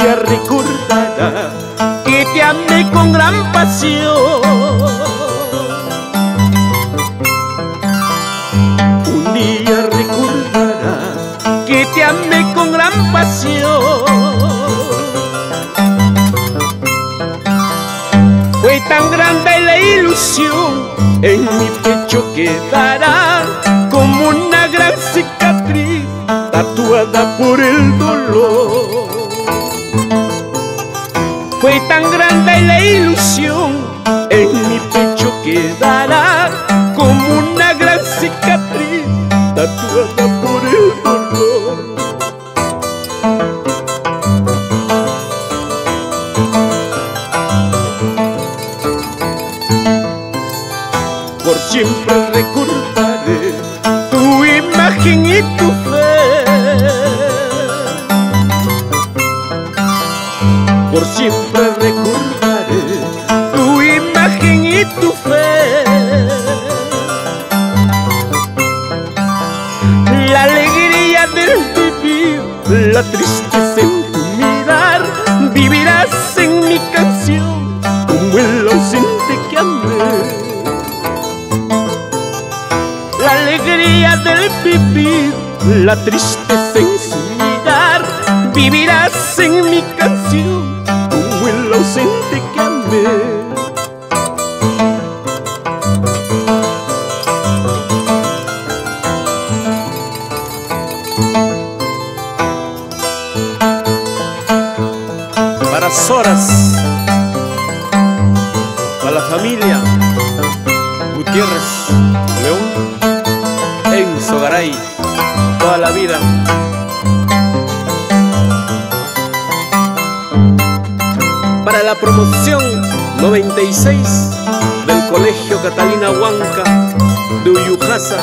ella recordará que te amé con gran pasión. Un día recordará que te amé con gran pasión. Fue tan grande la ilusión, en mi pecho quedará como una gran cicatriz tatuada por el dolor. Fue tan grande la ilusión, en mi pecho quedará como una gran cicatriz tatuada por el dolor. Por siempre recordaré tu imagen y tu fe. Por siempre recordaré tu imagen y tu fe. La alegría del vivir, la tristeza en tu mirar, vivirás en mi canción como el ausente que amé. La alegría del vivir, la tristeza en su mirar, vivirás en mi canción como el ausente que amé. Para Soras, para la familia Gutiérrez León en Sogaray, toda la vida. Para la promoción 96 del Colegio Catalina Huanca de Uyujasa,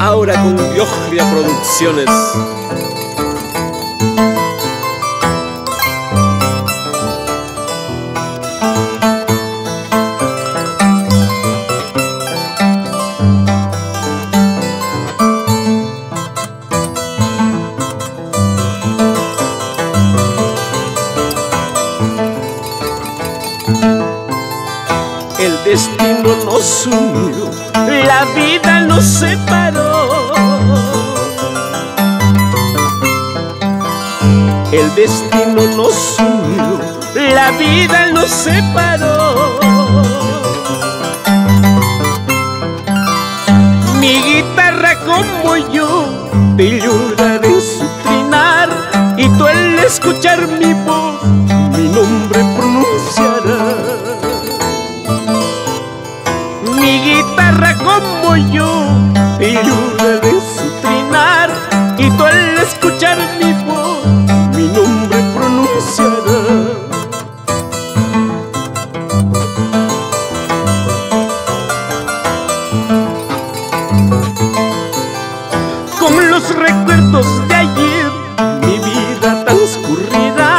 ahora con Lloqlla Producciones. El destino nos unió, la vida nos separó. El destino nos unió, la vida nos separó. Mi guitarra como yo te lloraré en su trinar, y tú al escuchar mi voz mi nombre pronunciarás. Mi guitarra como yo te lloraré en su trinar, y tú al escuchar mi voz mi nombre pronunciarás. Con los recuerdos de ayer mi vida transcurrirá,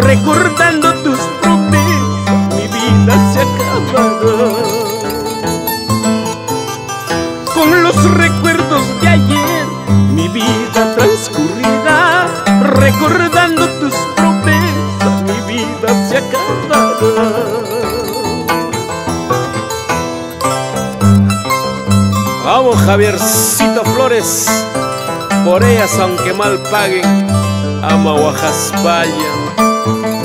recordando tus promesas mi vida se acabará. Con los recuerdos de ayer mi vida transcurrirá, recordando tus promesas mi vida se acabará. Vamos, Javiercito Flores, por ellas aunque mal paguen, ama Oaxaca.